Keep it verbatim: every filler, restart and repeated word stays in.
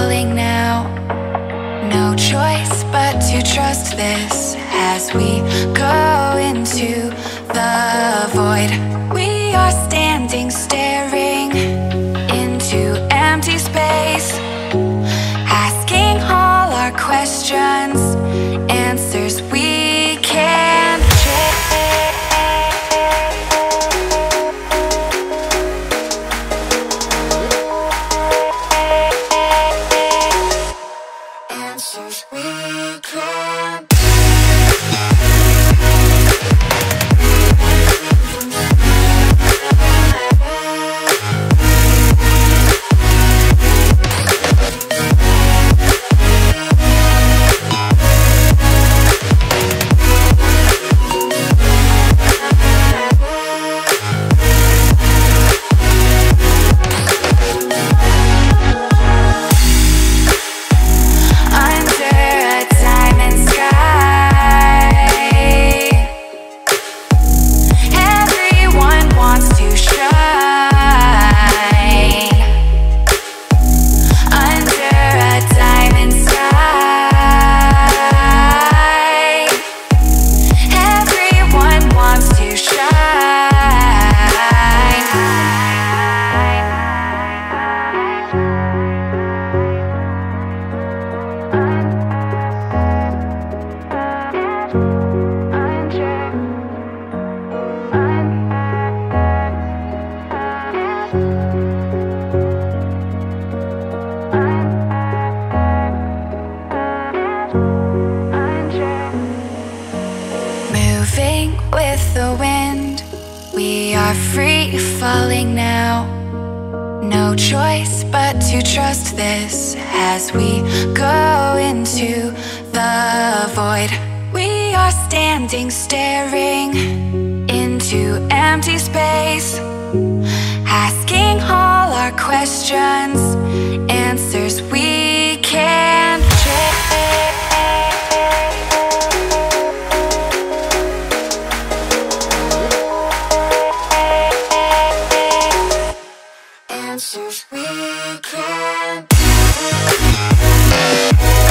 falling now. No choice but to trust this as we go into the void. We are standing, staring into empty space, asking all our questions, answers we can't trace. Answers we can't. With the wind, we are free falling now. No choice but to trust this as we go into the void. We are standing, staring into empty space, asking all our questions, answers we can't trace. Answers we can't.